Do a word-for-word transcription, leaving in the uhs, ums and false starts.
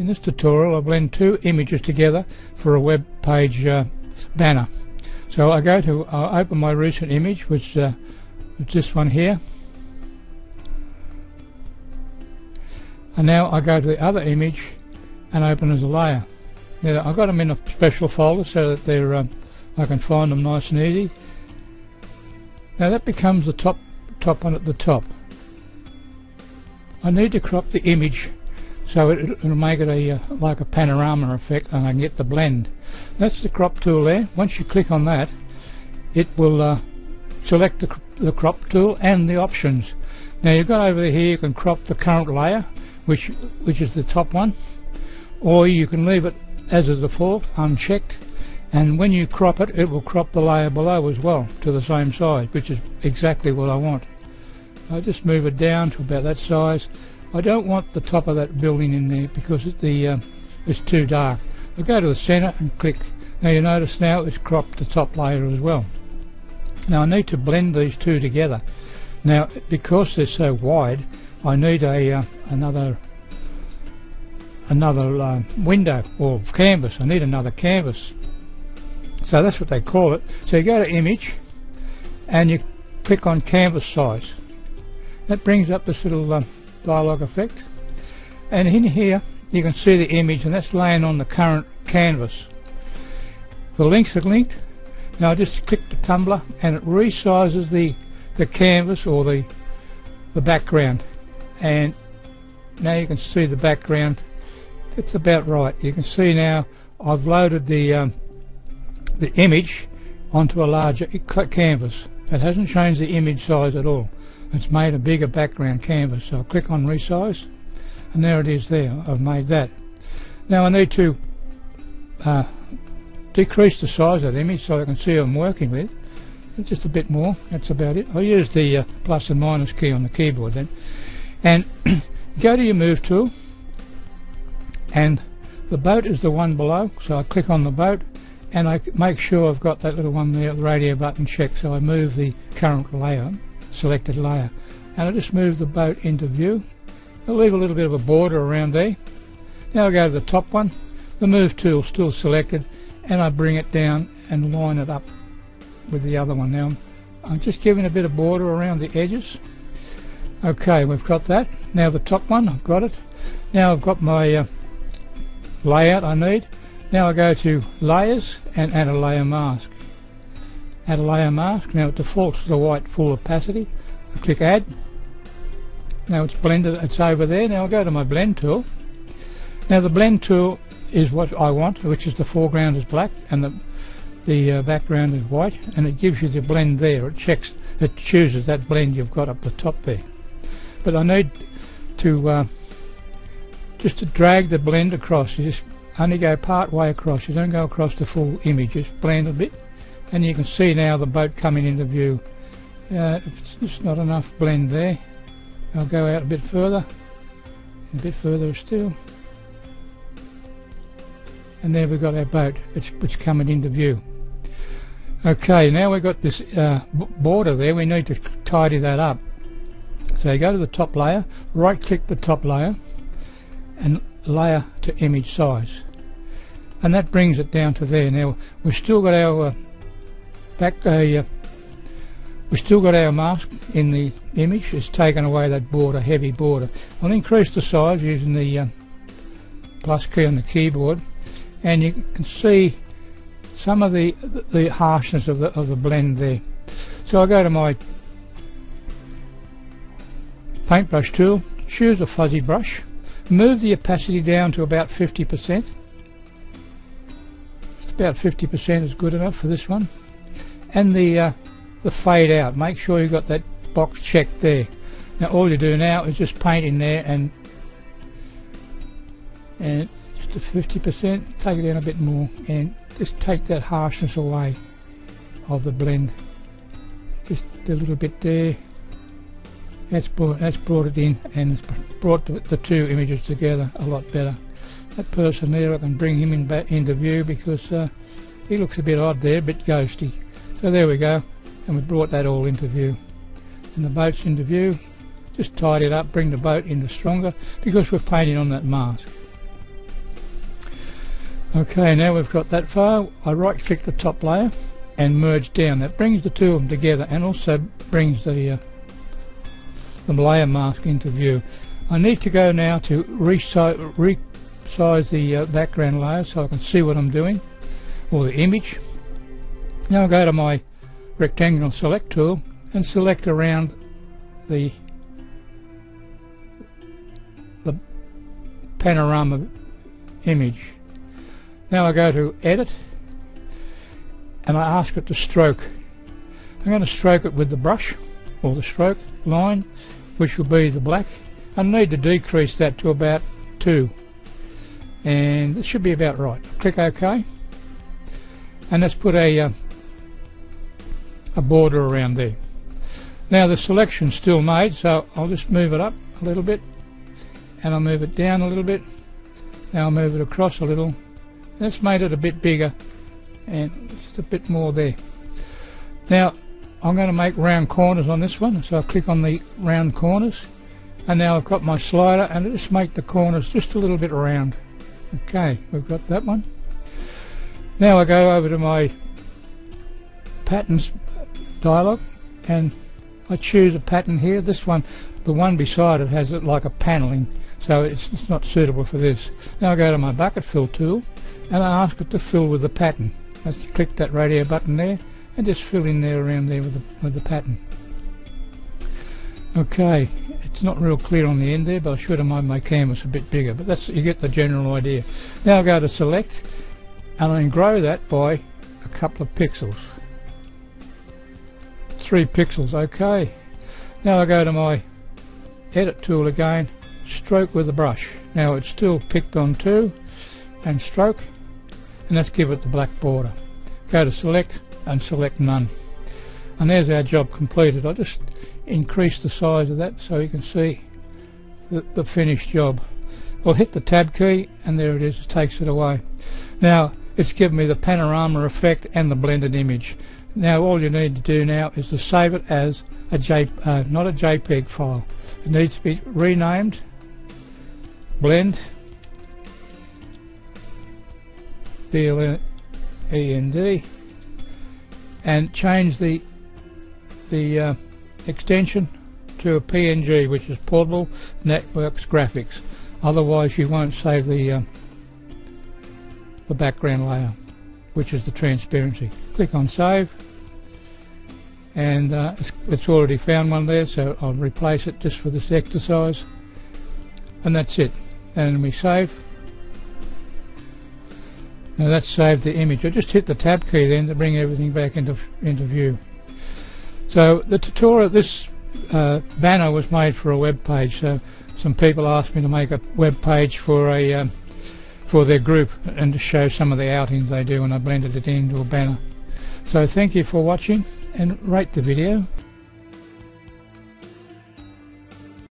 In this tutorial I blend two images together for a web page uh, banner. So I go to uh, open my recent image, which uh, is this one here, and now I go to the other image and open as a layer. Now I've got them in a special folder so that they're um, I can find them nice and easy. Now that becomes the top top one at the top. I need to crop the image so it, it'll make it a uh, like a panorama effect, and I can get the blend. That's the crop tool there. Once you click on that, it will uh, select the, the crop tool and the options. Now you've got over here, you can crop the current layer, which which is the top one, or you can leave it as a default unchecked, and when you crop it, it will crop the layer below as well to the same size, which is exactly what I want. I just move it down to about that size. I don't want the top of that building in there because it, the uh, it's too dark. I'll go to the center and click. Now you notice now it's cropped the top layer as well. Now I need to blend these two together. Now because they're so wide, I need a uh, another another uh, window or canvas. I need another canvas. So that's what they call it. So you go to image and you click on canvas size. That brings up this little uh, dialogue effect, and in here you can see the image, and that's laying on the current canvas. The links are linked. Now I just click the tumbler and it resizes the the canvas or the the background, and now you can see the background. It's about right. You can see now I've loaded the um, the image onto a larger canvas. It hasn't changed the image size at all. It's made a bigger background canvas. So I'll click on resize, and there it is there. I've made that. Now I need to uh, decrease the size of the image so I can see what I'm working with. Just a bit more, that's about it. I'll use the uh, plus and minus key on the keyboard then. And go to your move tool, and the boat is the one below, so I click on the boat and I make sure I've got that little one there, the radio button checked, so I move the current layer, selected layer, and I just move the boat into view. I'll leave a little bit of a border around there. Now I go to the top one, the move tool still selected, and I bring it down and line it up with the other one. Now I'm just giving a bit of border around the edges. Okay, we've got that. Now the top one, I've got it. Now I've got my uh, layout I need. Now I go to layers and add a layer mask. Add a layer mask. Now it defaults to the white full opacity. I click add. Now it's blended, it's over there. Now I go to my blend tool. Now the blend tool is what I want, which is the foreground is black and the the uh, background is white, and it gives you the blend there. It checks, it chooses that blend you've got up the top there. But I need to uh, just to drag the blend across. You just only go part way across. You don't go across the full image. Just blend a bit, and you can see now the boat coming into view. Uh, it's just not enough blend there. I'll go out a bit further, a bit further still, and there we've got our boat. It's, it's coming into view. Okay, now we've got this uh, border there. We need to tidy that up. So you go to the top layer, right click the top layer and layer to image size, and that brings it down to there. Now we've still got our uh, back uh, uh, we've still got our mask in the image. It's taken away that border, heavy border. I'll increase the size using the uh, plus key on the keyboard, and you can see some of the the harshness of the of the blend there. So I go to my paintbrush tool, choose a fuzzy brush, move the opacity down to about fifty percent. Just about fifty percent is good enough for this one, and the uh, the fade out. Make sure you've got that box checked there. Now all you do now is just paint in there and and to fifty percent, take it down a bit more, and just take that harshness away of the blend. Just a little bit there. That's brought, that's brought it in, and it's brought the, the two images together a lot better. That person there, I can bring him in back into view because uh, he looks a bit odd there, a bit ghosty. So there we go, and we brought that all into view. And the boat's into view. Just tidy it up, bring the boat into stronger because we're painting on that mask. Okay, now we've got that far, I right click the top layer and merge down. That brings the two of them together and also brings the, uh, the layer mask into view. I need to go now to resize, resize the uh, background layer so I can see what I'm doing, or the image. Now I'll go to my rectangular select tool and select around the, the panorama image. Now I go to edit and I ask it to stroke. I'm going to stroke it with the brush or the stroke line, which will be the black. I need to decrease that to about two and it should be about right. Click OK and let's put a, uh, a border around there. Now the selection's still made, so I'll just move it up a little bit and I'll move it down a little bit. Now I'll move it across a little. That's made it a bit bigger and just a bit more there. Now I'm going to make round corners on this one, so I click on the round corners and now I've got my slider and I just make the corners just a little bit round. Okay, we've got that one. Now I go over to my patterns dialog and I choose a pattern here. This one, the one beside it has it like a paneling, so it's, it's not suitable for this. Now I go to my bucket fill tool and I ask it to fill with the pattern. Let's click that radio button there and just fill in there around there with the, with the pattern. Okay, it's not real clear on the end there, but I should have made my canvas a bit bigger, but that's, you get the general idea. Now I go to select and I grow that by a couple of pixels, three pixels. Okay, now I go to my edit tool again, stroke with the brush. Now it's still picked on two and stroke, and let's give it the black border. Go to select and select none, and there's our job completed. I just increase the size of that so you can see the, the finished job. I'll hit the tab key and there it is, it takes it away. Now it's given me the panorama effect and the blended image. Now all you need to do now is to save it as a J, uh, not a JPEG file. It needs to be renamed blend B L E N D and change the the uh, extension to a P N G, which is Portable Networks Graphics. Otherwise you won't save the uh, the background layer, which is the transparency. Click on save and uh, it's, it's already found one there, so I'll replace it just for this exercise, and that's it. And we save. Now that's saved the image. I just hit the tab key then to bring everything back into into view. So the tutorial, this uh, banner was made for a web page. So some people asked me to make a web page for a um, for their group and to show some of the outings they do, and I blended it into a banner. So thank you for watching, and rate the video.